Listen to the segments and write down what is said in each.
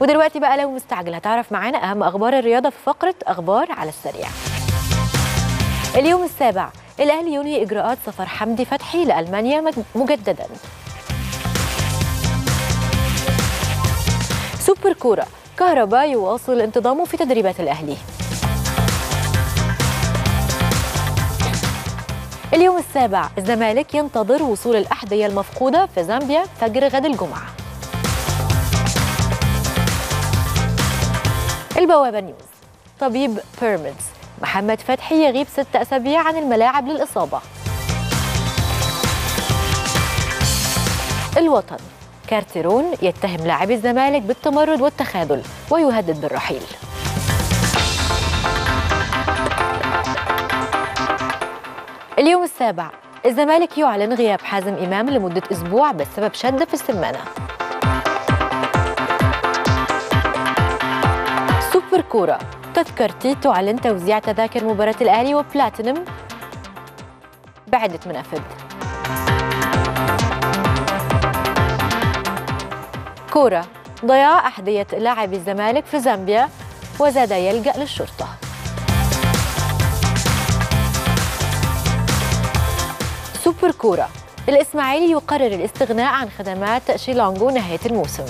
ودلوقتي بقى لو مستعجل هتعرف معانا اهم اخبار الرياضه في فقره اخبار على السريع. اليوم السابع، الاهلي ينهي اجراءات سفر حمدي فتحي لالمانيا مجددا. سوبر كوره، كهربا يواصل انتظامه في تدريبات الاهلي. اليوم السابع، الزمالك ينتظر وصول الأحذية المفقودة في زامبيا فجر غد الجمعة. البوابة نيوز، طبيب بيراميدز محمد فتحي يغيب 6 أسابيع عن الملاعب للإصابة. الوطن، كارتيرون يتهم لاعبي الزمالك بالتمرد والتخاذل ويهدد بالرحيل. اليوم السابع، الزمالك يعلن غياب حازم امام لمده اسبوع بسبب شد في السمانه. سوبر كوره، تذكرتي تعلن توزيع تذاكر مباراه الاهلي وبلاتينيوم بعده منافذ. كوره، ضياع احذيه لاعبي الزمالك في زامبيا وزاد يلجأ للشرطه. سوبر كورة، الاسماعيلي يقرر الاستغناء عن خدمات شيلونجو نهاية الموسم.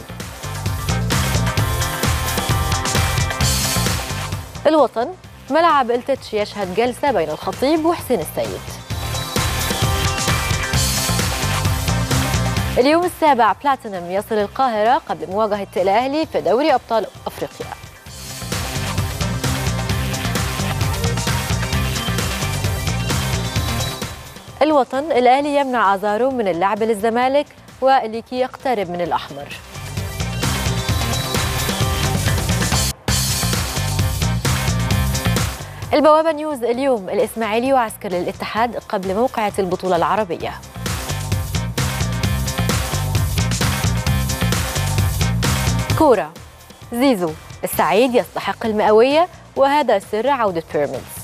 الوطن، ملعب التتش يشهد جلسة بين الخطيب وحسين السيد. اليوم السابع، بلاتينيوم يصل القاهرة قبل مواجهة الأهلي في دوري أبطال أفريقيا. الوطن، الأهلي يمنع أزارو من اللعب للزمالك واليكي يقترب من الأحمر. البوابة نيوز، اليوم الإسماعيلي يعسكر للاتحاد قبل موقعة البطولة العربية. كورة، زيزو السعيد يستحق المئوية وهذا سر عودة بيراميدز.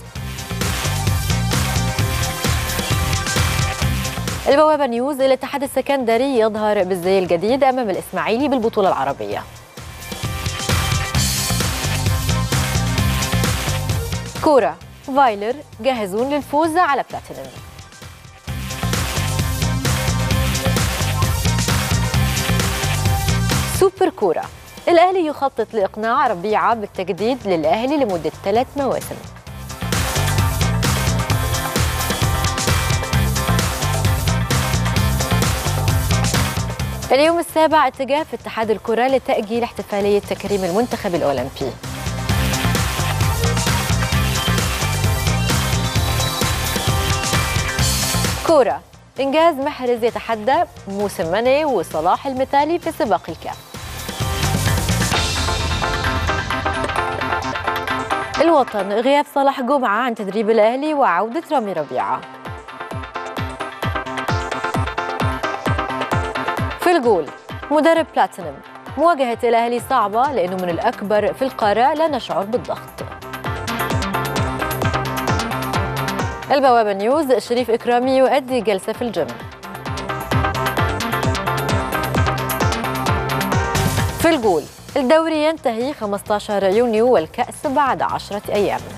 البوابة نيوز، الاتحاد السكندري يظهر بالزي الجديد أمام الإسماعيلي بالبطولة العربية. كورة، فايلر جاهزون للفوز على بلاتينيوم. سوبر كورة، الأهلي يخطط لإقناع ربيعه بالتجديد للأهلي لمدة 3 مواسم. اليوم السابع، اتجاه في اتحاد الكرة لتأجيل احتفالية تكريم المنتخب الأولمبي. كرة، إنجاز محرز يتحدى موسم ماني وصلاح المثالي في سباق الكاف. الوطن، غياب صلاح جمعة عن تدريب الأهلي وعودة رامي ربيعه. في الجول، مدرب بلاتينيوم مواجهة الأهلي صعبة لأنه من الأكبر في القارة لا نشعر بالضغط. البوابة نيوز، شريف إكرامي يؤدي جلسة في الجيم. في الجول، الدوري ينتهي 15 يونيو والكأس بعد 10 أيام.